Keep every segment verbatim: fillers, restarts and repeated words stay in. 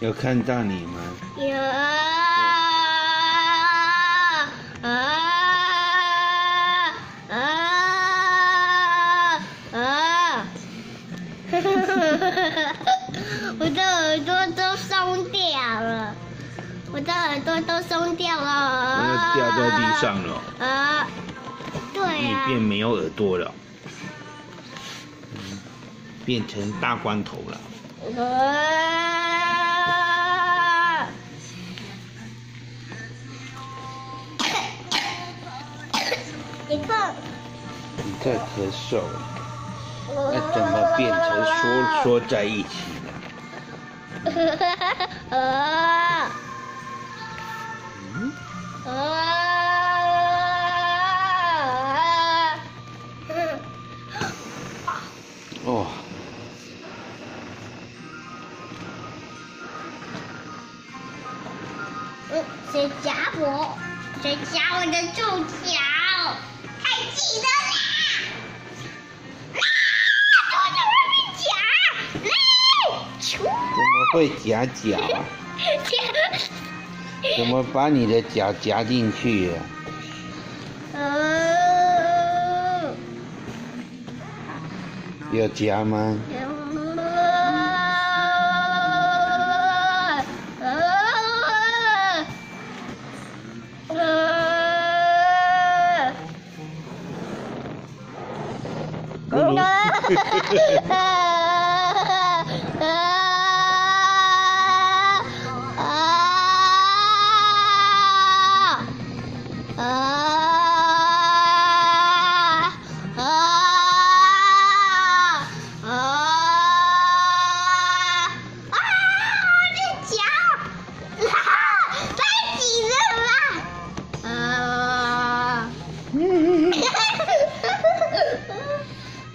有看到你吗？有啊啊啊啊！哈哈哈！我的耳朵都松掉了，我的耳朵都松掉了。啊、掉在地上了。啊，对啊。你变没有耳朵了，嗯、变成大光头了。啊 你看，你在咳嗽，那怎么变成缩缩在一起了？嗯，哦，嗯，谁夹我？谁夹我的臭脚？ 起得啦！啊！怎么会夹脚？怎么把你的脚夹进去了？嗯、有夹吗？嗯嗯嗯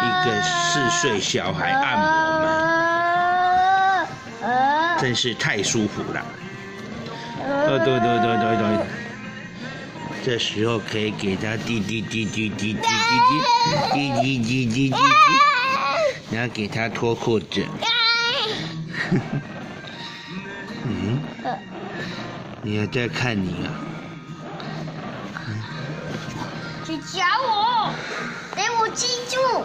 一个四岁小孩按摩吗？真是太舒服了。哦，对对对对对，这时候可以给他滴滴滴滴滴滴滴滴滴滴滴，然后给他脱裤子。 嗯，你还在看你啊？去夹我，给我记住。